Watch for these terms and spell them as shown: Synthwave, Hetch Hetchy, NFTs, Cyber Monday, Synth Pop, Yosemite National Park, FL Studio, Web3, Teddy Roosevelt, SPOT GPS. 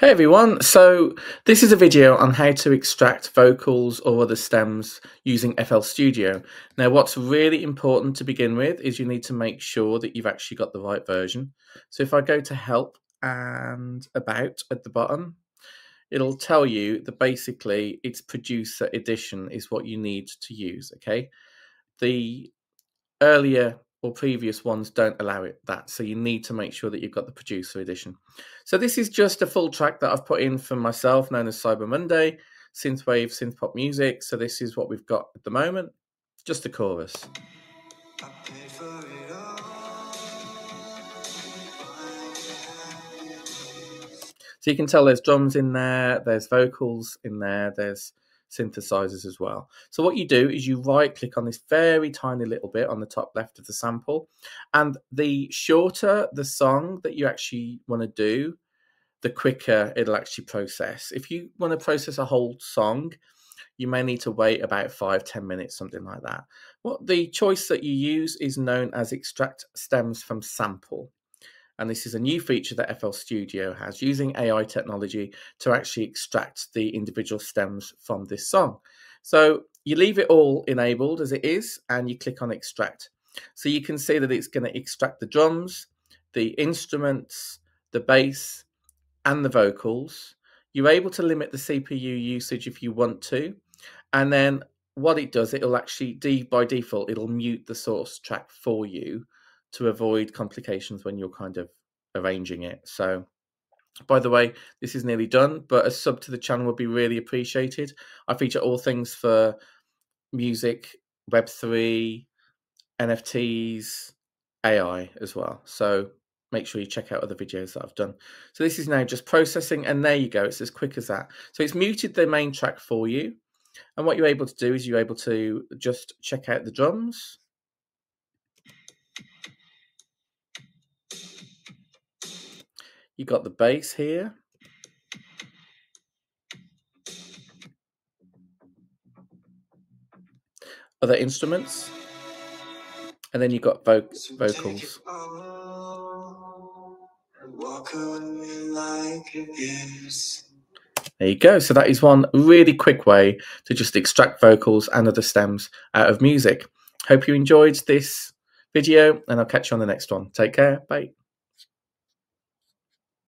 Hey everyone, so this is a video on how to extract vocals or other stems using FL Studio. Now what's really important to begin with is you need to make sure that you've actually got the right version. So if I go to help and about at the bottom, it'll tell you that basically it's producer edition is what you need to use, okay? The earlier or previous ones don't allow it that, so you need to make sure that you've got the producer edition. So this is just a full track that I've put in for myself, known as Cyber Monday, Synthwave, Synth Pop music. So this is what we've got at the moment, just a chorus. So you can tell there's drums in there, there's vocals in there, there's synthesizers as well. So what you do is you right click on this very tiny little bit on the top left of the sample, and the shorter the song that you actually want to do, the quicker it'll actually process. If you want to process a whole song, you may need to wait about 5-10 minutes, something like that. What the choice that you use is known as extract stems from sample. And this is a new feature that FL Studio has, using AI technology to actually extract the individual stems from this song. So you leave it all enabled as it is, and you click on extract. So you can see that it's going to extract the drums, the instruments, the bass, and the vocals. You're able to limit the CPU usage if you want to. And then what it does, it'll actually, by default, it'll mute the source track for you, to avoid complications when you're kind of arranging it. So, by the way, this is nearly done, but a sub to the channel would be really appreciated. I feature all things for music, Web3, NFTs, AI as well. So make sure you check out other videos that I've done. So this is now just processing, and there you go, it's as quick as that. So it's muted the main track for you. And what you're able to do is you're able to just check out the drums. You got the bass here. Other instruments. And then you got vocals. There you go. So that is one really quick way to just extract vocals and other stems out of music. Hope you enjoyed this video, and I'll catch you on the next one. Take care. Bye.